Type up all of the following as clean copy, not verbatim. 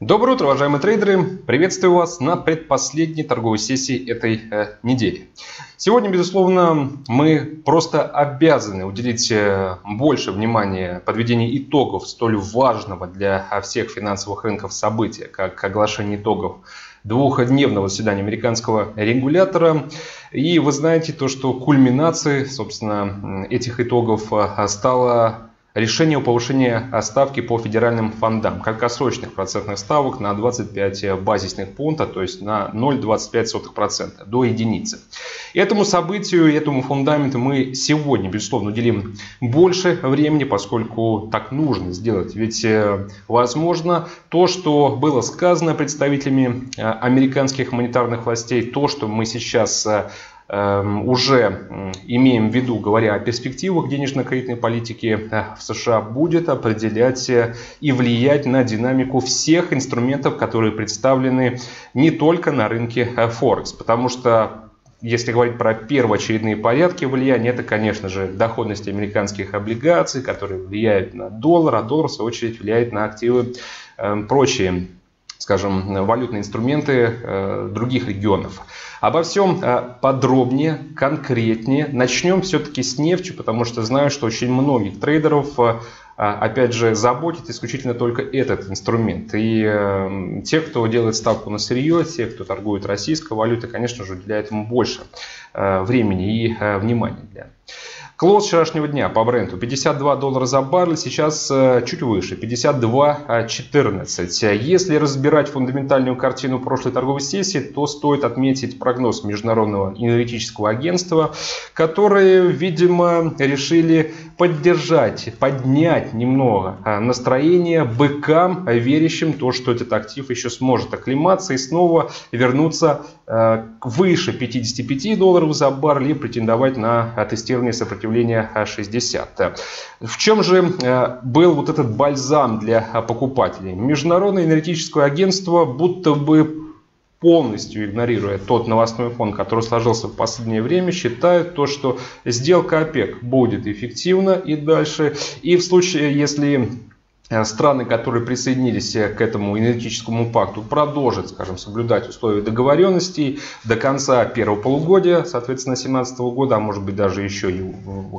Доброе утро, уважаемые трейдеры! Приветствую вас на предпоследней торговой сессии этой недели. Сегодня, безусловно, мы просто обязаны уделить больше внимания подведению итогов столь важного для всех финансовых рынков события, как оглашение итогов двухдневного заседания американского регулятора. И вы знаете то, что кульминацией, собственно, этих итогов стала решение о повышении ставки по федеральным фондам, краткосрочных процентных ставок на 25 базисных пункта, то есть на 0,25% до единицы. Этому событию, этому фундаменту мы сегодня, безусловно, уделим больше времени, поскольку так нужно сделать. Ведь, возможно, то, что было сказано представителями американских монетарных властей, то, что мы сейчас уже имеем в виду, говоря о перспективах денежно-кредитной политики в США, будет определять и влиять на динамику всех инструментов, которые представлены не только на рынке Форекс. Потому что, если говорить про первоочередные порядки влияния, это, конечно же, доходность американских облигаций, которые влияют на доллар, а доллар, в свою очередь, влияет на активы прочие, скажем, валютные инструменты других регионов. Обо всем подробнее, конкретнее. Начнем все-таки с нефти, потому что знаю, что очень многих трейдеров, опять же, заботит исключительно только этот инструмент. И те, кто делает ставку на сырье, те, кто торгует российской валютой, конечно же, уделяют ему больше времени и внимания. Клоуз вчерашнего дня по бренду $52 за баррель, сейчас чуть выше, 52.14. Если разбирать фундаментальную картину прошлой торговой сессии, то стоит отметить прогноз Международного энергетического агентства, которые, видимо, решили поднять немного настроение быкам, верящим в то, что этот актив еще сможет оклематься и снова вернуться выше $55 за баррель и претендовать на тестирование сопротивления 60. В чем же был вот этот бальзам для покупателей? Международное энергетическое агентство, будто бы полностью игнорируя тот новостной фон, который сложился в последнее время, считают то, что сделка ОПЕК будет эффективна и дальше. И в случае, если страны, которые присоединились к этому энергетическому пакту, продолжат, скажем, соблюдать условия договоренностей до конца первого полугодия, соответственно, 2017 года, а может быть даже еще и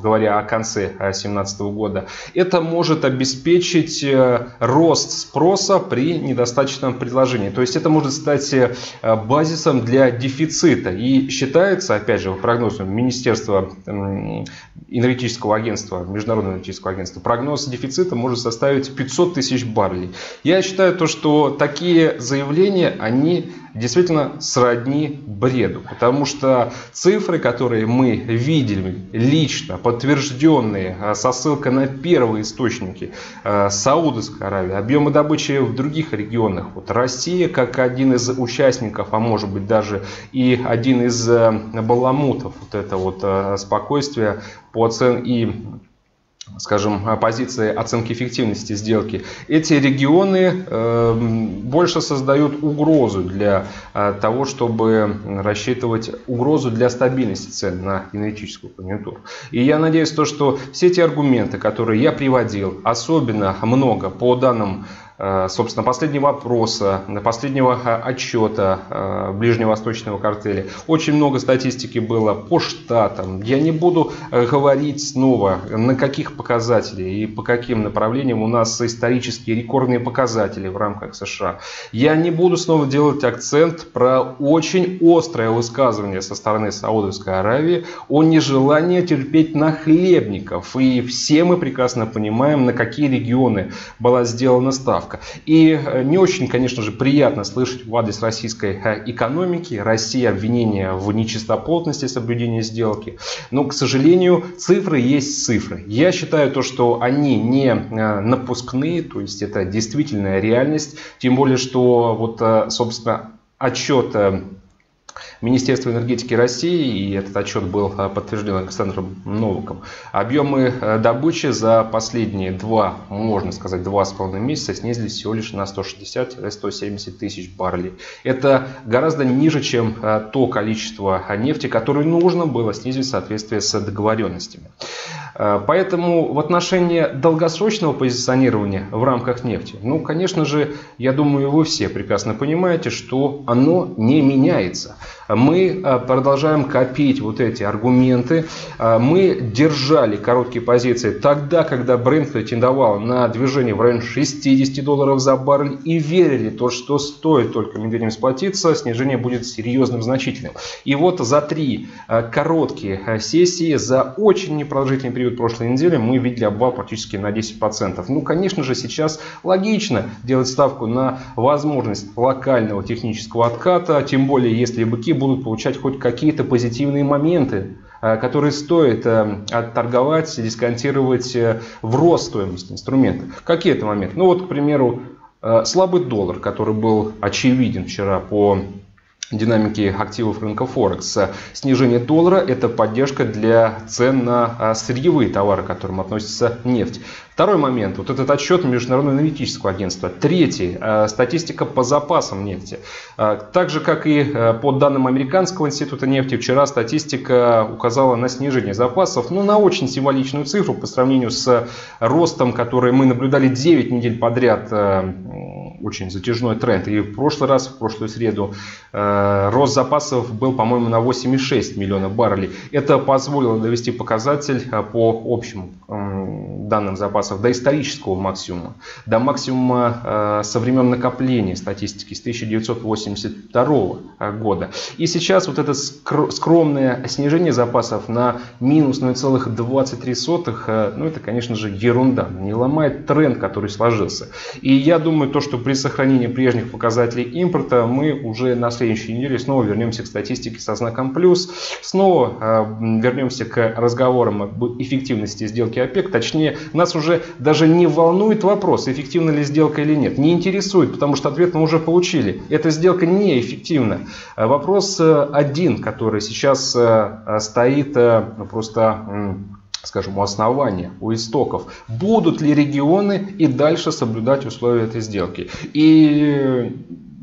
говоря о конце 2017 года, это может обеспечить рост спроса при недостаточном предложении. То есть это может стать базисом для дефицита. И считается, опять же, прогнозом Министерства энергетического агентства, Международного энергетического агентства, прогноз дефицита может составить 500 тысяч баррелей. Я считаю то, что такие заявления, они действительно сродни бреду, потому что цифры, которые мы видели лично, подтвержденные со ссылкой на первые источники Саудовской Аравии, объемы добычи в других регионах, вот Россия как один из участников, а может быть даже и один из баламутов вот это вот спокойствие по цен и, скажем, позиции оценки эффективности сделки, эти регионы больше создают угрозу для того, чтобы рассчитывать угрозу для стабильности цен на энергетическую конъюнктуру. И я надеюсь, то, что все те аргументы, которые я приводил, особенно много по данным, собственно, последнего вопроса, последнего отчета ближневосточного картеля. Очень много статистики было по штатам. Я не буду говорить снова, на каких показателях и по каким направлениям у нас исторические рекордные показатели в рамках США. Я не буду снова делать акцент про очень острое высказывание со стороны Саудовской Аравии о нежелании терпеть нахлебников. И все мы прекрасно понимаем, на какие регионы была сделана ставка. И не очень, конечно же, приятно слышать в адрес российской экономики, России обвинения в нечистоплотности соблюдения сделки. Но, к сожалению, цифры есть цифры. Я считаю то, что они не напускные, то есть это действительная реальность. Тем более, что вот, собственно, отчет Министерство энергетики России, и этот отчет был подтвержден Александром Новаком. Объемы добычи за последние два, можно сказать, 2,5 месяца снизились всего лишь на 160-170 тысяч баррелей. Это гораздо ниже, чем то количество нефти, которое нужно было снизить в соответствии с договоренностями. Поэтому в отношении долгосрочного позиционирования в рамках нефти, ну, конечно же, я думаю, вы все прекрасно понимаете, что оно не меняется. Мы продолжаем копить вот эти аргументы. Мы держали короткие позиции тогда, когда Brent претендовал на движение в районе $60 за баррель, и верили, то, что стоит только медведям сплотиться, снижение будет серьезным, значительным. И вот за три короткие сессии, за очень непродолжительный период прошлой недели, мы видели обвал практически на 10%. Ну, конечно же, сейчас логично делать ставку на возможность локального технического отката, тем более, если быки будут получать хоть какие-то позитивные моменты, которые стоит отторговать, дисконтировать в рост стоимости инструмента. Какие это моменты? Ну вот, к примеру, слабый доллар, который был очевиден вчера по динамики активов рынка Форекс. Снижение доллара — это поддержка для цен на сырьевые товары, к которым относится нефть. Второй момент. Вот этот отчет Международного энергетического агентства. Третий. Статистика по запасам нефти. Так же, как и по данным Американского института нефти, вчера статистика указала на снижение запасов, но на очень символичную цифру по сравнению с ростом, который мы наблюдали 9 недель подряд. Очень затяжной тренд. И в прошлый раз, в прошлую среду, рост запасов был, по-моему, на 8,6 миллиона баррелей. Это позволило довести показатель по общим данным запасов до исторического максимума, до максимума со времен накопления статистики с 1982 года. И сейчас вот это скромное снижение запасов на минус 0,23, ну это, конечно же, ерунда. Не ломает тренд, который сложился. И я думаю, то, что при сохранении прежних показателей импорта мы уже на следующей неделе снова вернемся к статистике со знаком плюс, снова вернемся к разговорам об эффективности сделки ОПЕК. Точнее, нас уже даже не волнует вопрос, эффективна ли сделка или нет. Не интересует, потому что ответ мы уже получили. Эта сделка неэффективна. Вопрос один, который сейчас стоит просто, скажем, у основания, у истоков. Будут ли регионы и дальше соблюдать условия этой сделки? И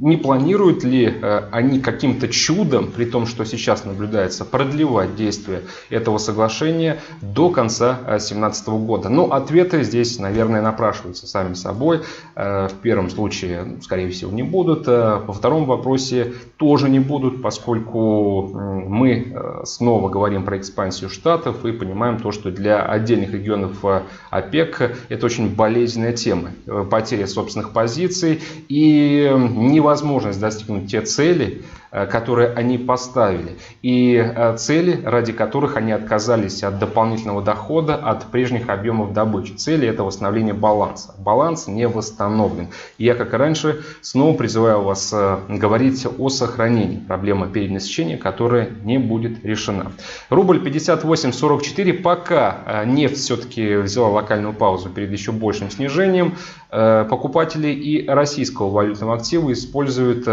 не планируют ли они каким-то чудом, при том, что сейчас наблюдается, продлевать действие этого соглашения до конца 2017 года? Но ответы здесь, наверное, напрашиваются сами собой. В первом случае, скорее всего, не будут. Во втором вопросе тоже не будут, поскольку мы снова говорим про экспансию штатов и понимаем то, что для отдельных регионов ОПЕК это очень болезненная тема. Потеря собственных позиций и невозможность достигнуть те цели, которые они поставили, и цели, ради которых они отказались от дополнительного дохода, от прежних объемов добычи. Цели — это восстановление баланса. Баланс не восстановлен. Я, как и раньше, снова призываю вас говорить о сохранении проблемы перенасыщения, которая не будет решена. Рубль 58,44. Пока нефть все-таки взяла локальную паузу перед еще большим снижением, покупатели и российского валютного актива используют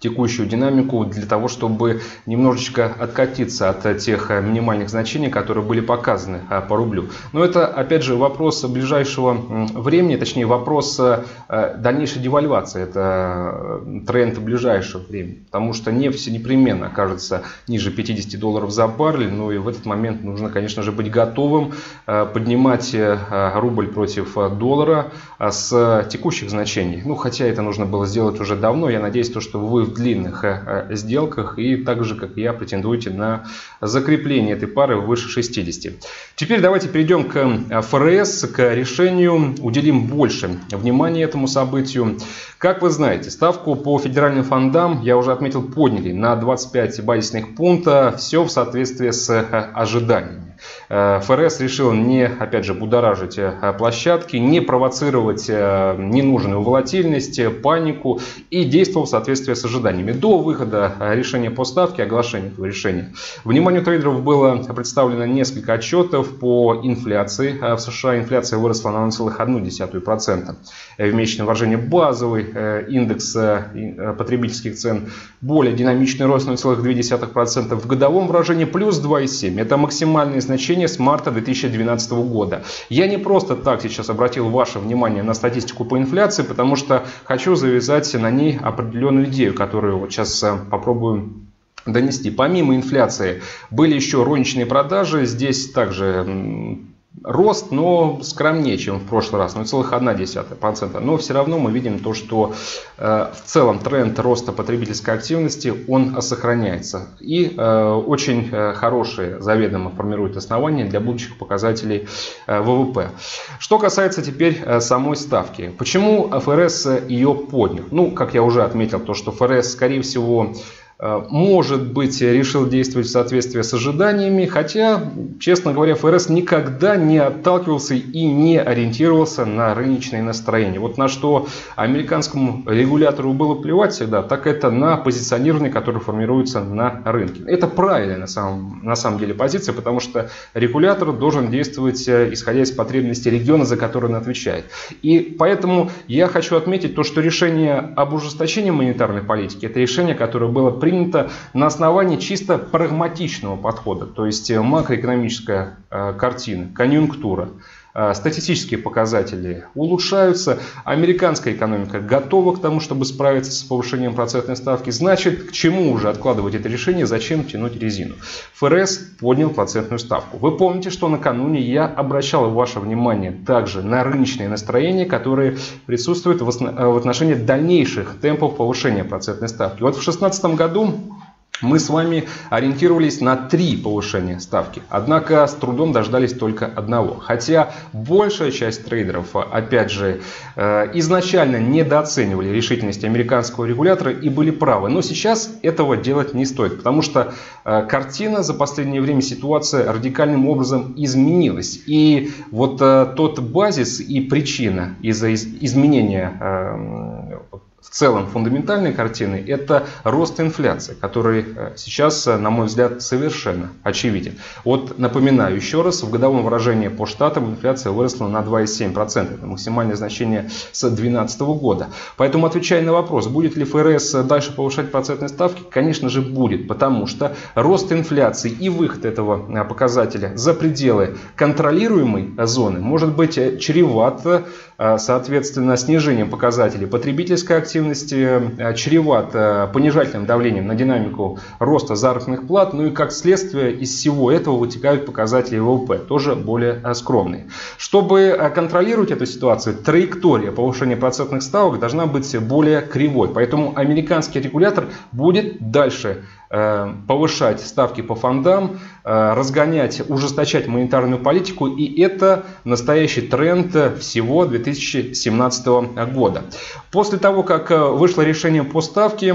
текущую динамику для того, чтобы немножечко откатиться от тех минимальных значений, которые были показаны по рублю. Но это, опять же, вопрос ближайшего времени, точнее, вопрос дальнейшей девальвации. Это тренд ближайшего времени, потому что нефть непременно окажется ниже $50 за баррель. Ну и в этот момент нужно, конечно же, быть готовым поднимать рубль против доллара с текущих значений. Ну, хотя это нужно было сделать уже давно. Я надеюсь, то, что вы в длинных сделках и так же, как и я, претендуете на закрепление этой пары выше 60. Теперь давайте перейдем к ФРС, к решению, уделим больше внимания этому событию. Как вы знаете, ставку по федеральным фондам, я уже отметил, подняли на 25 базисных пункта, все в соответствии с ожиданиями. ФРС решил не, опять же, будоражить площадки, не провоцировать ненужную волатильность, панику и действовал в соответствии с ожиданиями. ожиданиями до выхода решения по ставке, оглашения этого решения. Вниманию трейдеров было представлено несколько отчетов по инфляции. В США инфляция выросла на 0,1%. В месячном выражении базовый индекс потребительских цен более динамичный рост 0,2%. В годовом выражении плюс 2,7%. Это максимальные значения с марта 2012 года. Я не просто так сейчас обратил ваше внимание на статистику по инфляции, потому что хочу завязать на ней определенную идею, которую вот сейчас попробуем донести. Помимо инфляции были еще розничные продажи. Здесь также рост, но скромнее, чем в прошлый раз, 0,1%. Но все равно мы видим то, что в целом тренд роста потребительской активности, он сохраняется. И очень хорошие заведомо формируют основания для будущих показателей ВВП. Что касается теперь самой ставки. Почему ФРС ее поднял? Ну, как я уже отметил, то, что ФРС, скорее всего, может быть, решил действовать в соответствии с ожиданиями, хотя, честно говоря, ФРС никогда не отталкивался и не ориентировался на рыночные настроения. Вот на что американскому регулятору было плевать всегда, так это на позиционирование, которое формируется на рынке. Это правильная на самом деле позиция, потому что регулятор должен действовать, исходя из потребностей региона, за который он отвечает. И поэтому я хочу отметить то, что решение об ужесточении монетарной политики, это решение, которое было принято на основании чисто прагматичного подхода, то есть макроэкономическая картина, конъюнктура, статистические показатели улучшаются, американская экономика готова к тому, чтобы справиться с повышением процентной ставки, значит, к чему уже откладывать это решение, зачем тянуть резину. ФРС поднял процентную ставку. Вы помните, что накануне я обращал ваше внимание также на рыночные настроения, которые присутствуют в отношении дальнейших темпов повышения процентной ставки. Вот в 2016 году мы с вами ориентировались на 3 повышения ставки, однако с трудом дождались только одного. Хотя большая часть трейдеров, опять же, изначально недооценивали решительность американского регулятора и были правы. Но сейчас этого делать не стоит, потому что картина за последнее время, ситуация радикальным образом изменилась. И вот тот базис и причина из-за изменения в целом фундаментальной картины — это рост инфляции, который сейчас, на мой взгляд, совершенно очевиден. Вот напоминаю еще раз, в годовом выражении по штатам инфляция выросла на 2,7%. Это максимальное значение с 2012 года. Поэтому, отвечая на вопрос, будет ли ФРС дальше повышать процентные ставки, конечно же будет, потому что рост инфляции и выход этого показателя за пределы контролируемой зоны может быть чреват, соответственно, снижением показателей потребительской активности, чреват понижательным давлением на динамику роста заработных плат, ну и как следствие из всего этого вытекают показатели ВВП, тоже более скромные. Чтобы контролировать эту ситуацию, траектория повышения процентных ставок должна быть более кривой, поэтому американский регулятор будет дальше повышать ставки по фондам, разгонять, ужесточать монетарную политику. И это настоящий тренд всего 2017 года. После того, как вышло решение по ставке,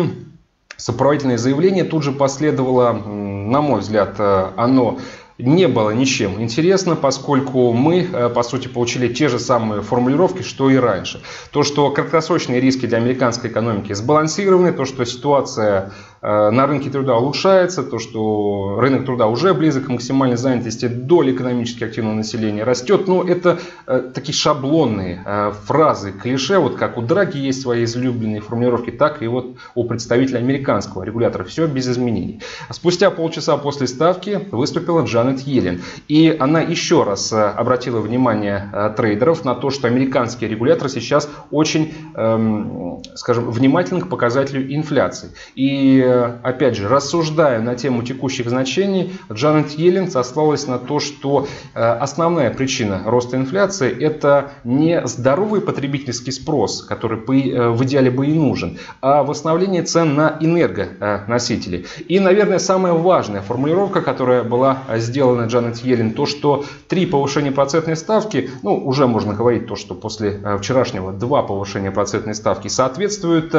сопроводительное заявление тут же последовало. На мой взгляд, оно не было ничем интересно, поскольку мы, по сути, получили те же самые формулировки, что и раньше. То, что краткосрочные риски для американской экономики сбалансированы, то, что ситуация на рынке труда улучшается, то, что рынок труда уже близок к максимальной занятости, доля экономически активного населения растет. Но это такие шаблонные фразы, клише, вот как у Драги есть свои излюбленные формулировки, так и вот у представителя американского регулятора. Все без изменений. Спустя полчаса после ставки выступила Джанет Йеллен. И она еще раз обратила внимание трейдеров на то, что американский регулятор сейчас очень, скажем, внимателен к показателю инфляции. И опять же, рассуждая на тему текущих значений, Джанет Йеллен сослалась на то, что основная причина роста инфляции — это не здоровый потребительский спрос, который в идеале бы и нужен, а восстановление цен на энергоносители. И, наверное, самая важная формулировка, которая была сделана Джанет Йеллен, то, что 3 повышения процентной ставки, ну, уже можно говорить то, что после вчерашнего 2 повышения процентной ставки соответствуют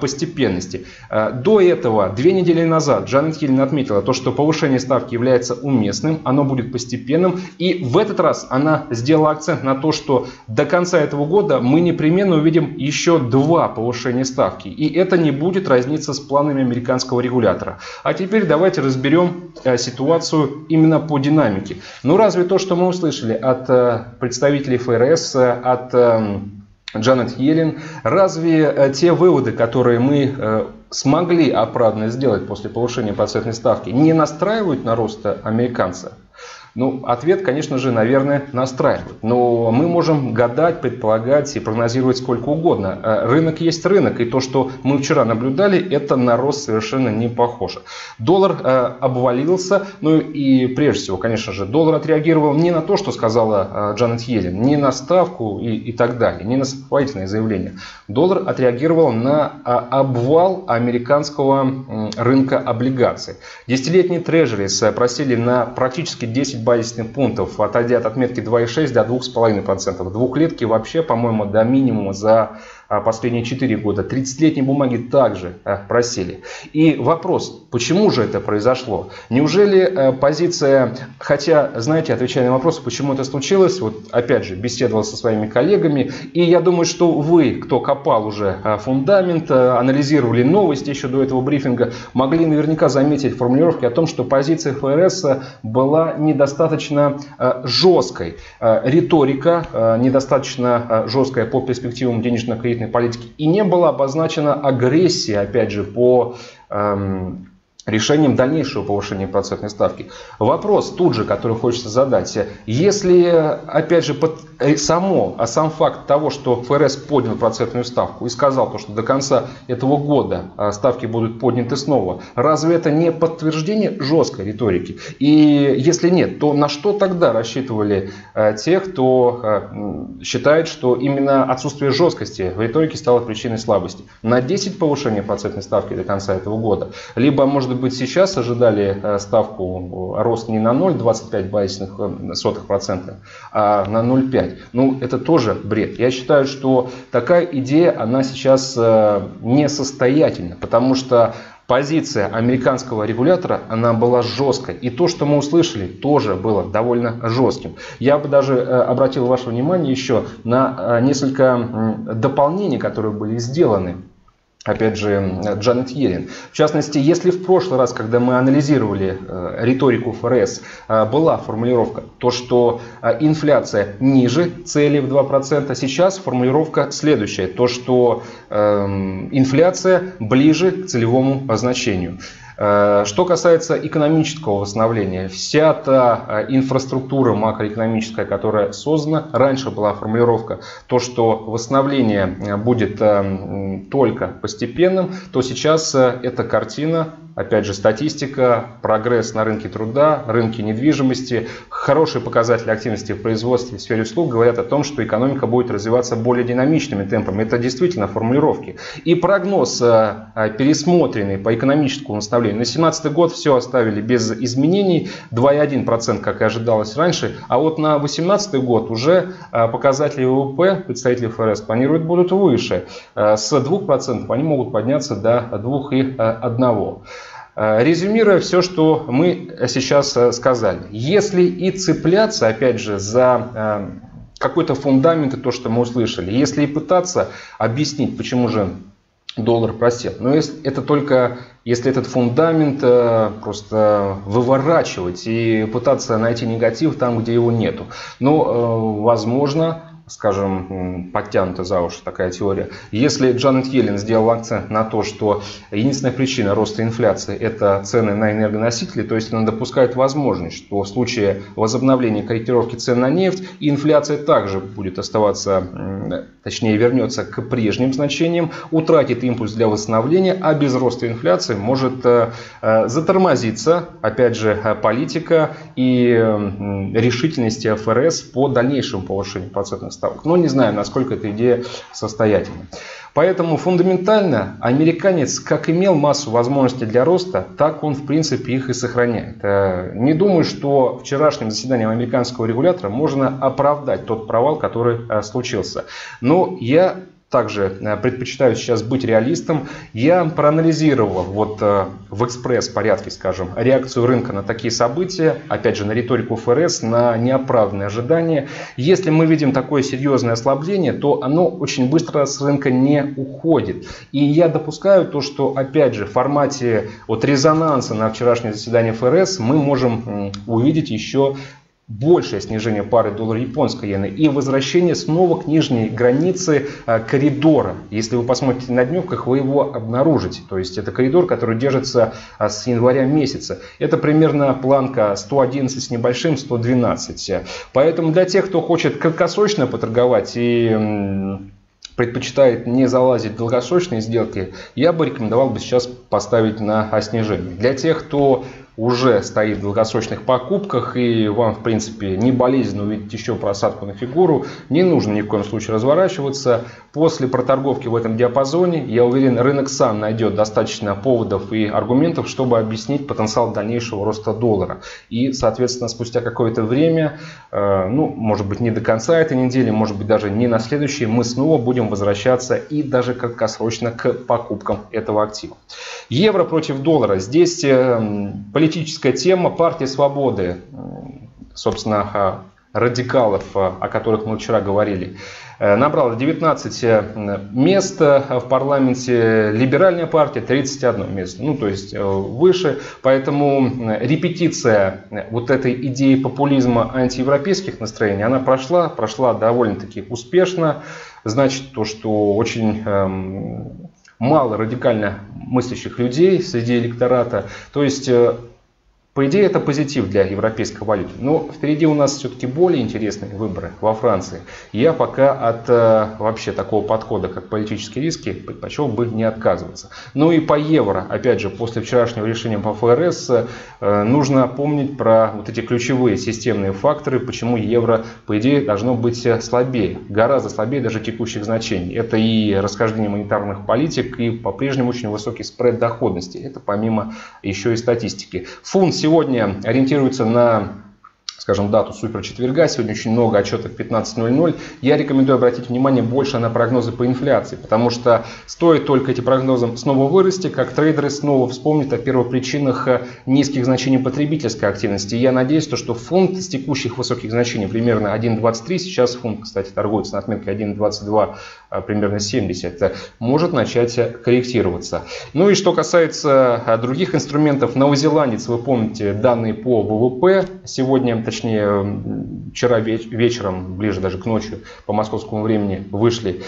постепенности. До этого этого 2 недели назад Джанет Йеллен отметила то, что повышение ставки является уместным, оно будет постепенным. И в этот раз она сделала акцент на то, что до конца этого года мы непременно увидим еще 2 повышения ставки. И это не будет разниться с планами американского регулятора. А теперь давайте разберем ситуацию именно по динамике. Ну разве то, что мы услышали от представителей ФРС, от Джанет Йеллен, разве те выводы, которые мы смогли оправданно сделать после повышения процентной ставки, не настраивают на рост американца? Ну, ответ, конечно же, наверное, настраивает. Но мы можем гадать, предполагать и прогнозировать сколько угодно. Рынок есть рынок, и то, что мы вчера наблюдали, это на рост совершенно не похоже. Доллар обвалился, ну и прежде всего, конечно же, доллар отреагировал не на то, что сказала Джанет Йеллен, не на ставку и так далее, не на сопроводительное заявление. Доллар отреагировал на обвал американского рынка облигаций. Десятилетние трежерис просели на практически 10 базисных пунктов, отойдя от отметки 2,6 до 2,5%. Двухлетки вообще, по-моему, до минимума за последние 4 года. 30-летние бумаги также просели. И вопрос, почему же это произошло? Неужели позиция, хотя, знаете, отвечая на вопрос, почему это случилось, вот опять же, беседовал со своими коллегами, и я думаю, что вы, кто копал уже фундамент, анализировали новости еще до этого брифинга, могли наверняка заметить формулировки о том, что позиция ФРС была недостаточно жесткой. Риторика недостаточно жесткая по перспективам денежно-кредитной политики, и не была обозначена агрессия, опять же, по решением дальнейшего повышения процентной ставки. Вопрос тут же, который хочется задать. Если, опять же, сам факт того, что ФРС поднял процентную ставку и сказал, то, что до конца этого года ставки будут подняты снова, разве это не подтверждение жесткой риторики? И если нет, то на что тогда рассчитывали те, кто считает, что именно отсутствие жесткости в риторике стало причиной слабости? На 10 повышения процентной ставки до конца этого года? Либо, может быть, сейчас ожидали ставку рост не на 0,25%, а на 0,5%. Ну, это тоже бред. Я считаю, что такая идея, она сейчас несостоятельна, потому что позиция американского регулятора, она была жесткой. И то, что мы услышали, тоже было довольно жестким. Я бы даже обратил ваше внимание еще на несколько дополнений, которые были сделаны. Опять же, Джанет Йеллен. В частности, если в прошлый раз, когда мы анализировали риторику ФРС, была формулировка, то что инфляция ниже цели в 2%, сейчас формулировка следующая, то что инфляция ближе к целевому значению. Что касается экономического восстановления, вся та инфраструктура макроэкономическая, которая создана, раньше была формулировка, то что восстановление будет только постепенным, то сейчас эта картина, опять же, статистика, прогресс на рынке труда, рынке недвижимости, хорошие показатели активности в производстве, в сфере услуг говорят о том, что экономика будет развиваться более динамичными темпами. Это действительно формулировки. И прогноз, пересмотренный по экономическому наставлению, на 2017 год все оставили без изменений, 2,1%, как и ожидалось раньше. А вот на 2018 год уже показатели ВВП представители ФРС планируют будут выше. С 2% они могут подняться до 2,1%. Резюмируя все, что мы сейчас сказали, если и цепляться, опять же, за какой-то фундамент и то, что мы услышали, если и пытаться объяснить, почему же доллар просел, но это только если этот фундамент просто выворачивать и пытаться найти негатив там, где его нету. Но, возможно, скажем, подтянута за уши такая теория. Если Джанет Йеллен сделал акцент на то, что единственная причина роста инфляции — это цены на энергоносители, то есть она допускает возможность, что в случае возобновления корректировки цен на нефть инфляция также будет оставаться, точнее вернется к прежним значениям, утратит импульс для восстановления, а без роста инфляции может затормозиться, опять же, политика и решительность ФРС по дальнейшему повышению процентной ставок. Но не знаю, насколько эта идея состоятельна. Поэтому фундаментально американец как имел массу возможностей для роста, так он в принципе их и сохраняет. Не думаю, что вчерашним заседанием американского регулятора можно оправдать тот провал, который случился. Но я также предпочитаю сейчас быть реалистом. Я проанализировал вот в экспресс-порядке, скажем, реакцию рынка на такие события, опять же, на риторику ФРС, на неоправданные ожидания. Если мы видим такое серьезное ослабление, то оно очень быстро с рынка не уходит. И я допускаю то, что, опять же, в формате вот резонанса на вчерашнее заседание ФРС мы можем увидеть еще большее снижение пары доллар-японской иены и возвращение снова к нижней границе коридора. Если вы посмотрите на дневках, вы его обнаружите. То есть это коридор, который держится с января месяца. Это примерно планка 111 с небольшим, 112. Поэтому для тех, кто хочет краткосрочно поторговать и предпочитает не залазить в долгосрочные сделки, я бы рекомендовал бы сейчас поставить на снижение. Для тех, кто уже стоит в долгосрочных покупках и вам, в принципе, не болезненно увидеть еще просадку на фигуру, не нужно ни в коем случае разворачиваться. После проторговки в этом диапазоне, я уверен, рынок сам найдет достаточно поводов и аргументов, чтобы объяснить потенциал дальнейшего роста доллара. И, соответственно, спустя какое-то время, ну, может быть, не до конца этой недели, может быть, даже не на следующей, мы снова будем возвращаться и даже краткосрочно к покупкам этого актива. Евро против доллара. Здесь политическая тема партии свободы, собственно, радикалов, о которых мы вчера говорили, набрала 19 мест в парламенте, либеральная партия 31 место, ну то есть выше. Поэтому репетиция вот этой идеи популизма, антиевропейских настроений, она прошла довольно-таки успешно. Значит, то, что очень мало радикально мыслящих людей среди электората. То есть, по идее, это позитив для европейской валюты. Но впереди у нас все-таки более интересные выборы во Франции. Я пока от вообще такого подхода, как политические риски, предпочел бы не отказываться. Ну и по евро, опять же, после вчерашнего решения по ФРС, нужно помнить про вот эти ключевые системные факторы, почему евро, по идее, должно быть слабее. Гораздо слабее даже текущих значений. Это и расхождение монетарных политик, и по-прежнему очень высокий спред доходности. Это помимо еще и статистики. Фунт сегодня ориентируется на, скажем, дату суперчетверга. Сегодня очень много отчетов в 15:00. Я рекомендую обратить внимание больше на прогнозы по инфляции, потому что стоит только эти прогнозы снова вырасти, как трейдеры снова вспомнят о первопричинах низких значений потребительской активности. И я надеюсь, что фунт с текущих высоких значений, примерно 1.23, сейчас фунт, кстати, торгуется на отметке 1.22, примерно 70, может начать корректироваться. Ну и что касается других инструментов, новозеландец, вы помните, данные по ВВП сегодня, точнее, вчера вечером, ближе даже к ночи, по московскому времени, вышли.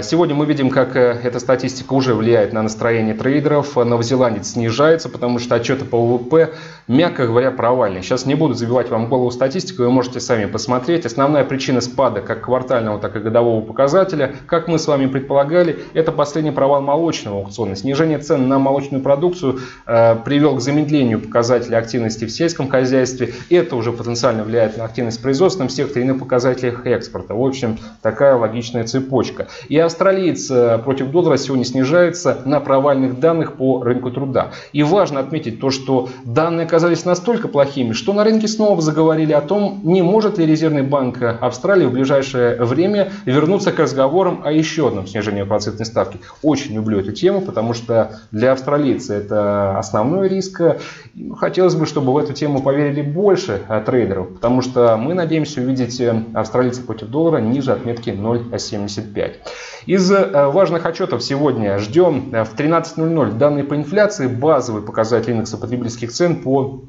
Сегодня мы видим, как эта статистика уже влияет на настроение трейдеров. Новозеландец снижается, потому что отчеты по ВВП, мягко говоря, провальные. Сейчас не буду забивать вам голову статистику, вы можете сами посмотреть. Основная причина спада как квартального, так и годового показателя, как мы с вами предполагали, это последний провал молочного аукциона. Снижение цен на молочную продукцию привел к замедлению показателей активности в сельском хозяйстве. Это уже потенциально влияет на активность в производственном секторе и на показатели экспорта. В общем, такая логичная цепочка. И австралиец против доллара сегодня снижается на провальных данных по рынку труда. И важно отметить то, что данные оказались настолько плохими, что на рынке снова заговорили о том, не может ли Резервный банк Австралии в ближайшее время вернуться к разговорам о еще одном снижении процентной ставки. Очень люблю эту тему, потому что для австралийца это основной риск. Хотелось бы, чтобы в эту тему поверили больше трейдеров, потому что мы надеемся увидеть австралийцев против доллара ниже отметки 0.75. Из важных отчетов сегодня ждем в 13:00 данные по инфляции, базовый показатель индекса потребительских цен по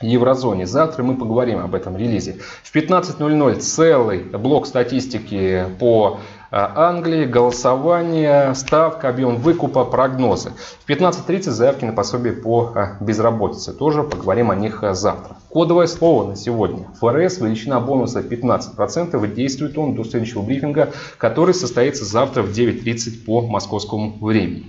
еврозоне. Завтра мы поговорим об этом релизе. В 15:00 целый блок статистики по Англии, голосование, ставка, объем выкупа, прогнозы. В 15:30 заявки на пособие по безработице. Тоже поговорим о них завтра. Кодовое слово на сегодня. ФРС, величина бонуса 15%. И действует он до следующего брифинга, который состоится завтра в 9:30 по московскому времени.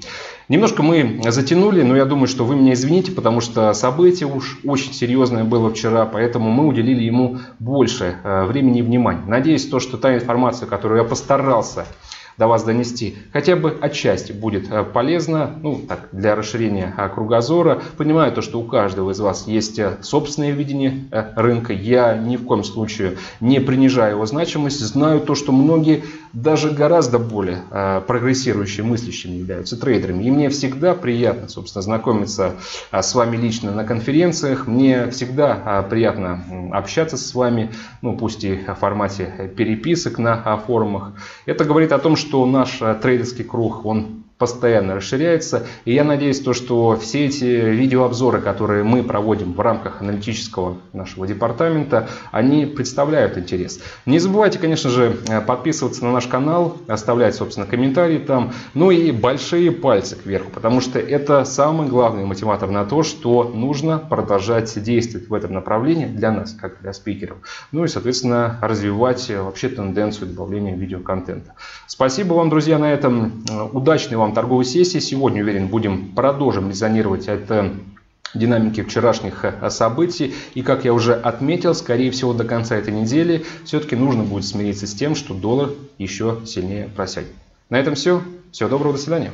Немножко мы затянули, но я думаю, что вы меня извините, потому что событие уж очень серьезное было вчера, поэтому мы уделили ему больше времени и внимания. Надеюсь, то, что та информация, которую я постарался до вас донести, хотя бы отчасти будет полезно, ну, так, для расширения кругозора. Понимаю то, что у каждого из вас есть собственное видение рынка. Я ни в коем случае не принижаю его значимость. Знаю то, что многие даже гораздо более прогрессирующие, мыслящими являются трейдерами. И мне всегда приятно, собственно, знакомиться с вами лично на конференциях. Мне всегда приятно общаться с вами, ну пусть и в формате переписок на форумах. Это говорит о том, что наш трейдерский круг, он постоянно расширяется. И я надеюсь, то, что все эти видеообзоры, которые мы проводим в рамках аналитического нашего департамента, они представляют интерес. Не забывайте, конечно же, подписываться на наш канал, оставлять, собственно, комментарии там. Ну и большие пальцы кверху, потому что это самый главный мотиватор на то, что нужно продолжать действовать в этом направлении для нас, как для спикеров. Ну и, соответственно, развивать вообще тенденцию добавления видеоконтента. Спасибо вам, друзья, на этом. Удачной вам торговой сессии. Сегодня, уверен, продолжим резонировать от динамики вчерашних событий. И, как я уже отметил, скорее всего, до конца этой недели все-таки нужно будет смириться с тем, что доллар еще сильнее просядет. На этом все. Всего доброго, до свидания.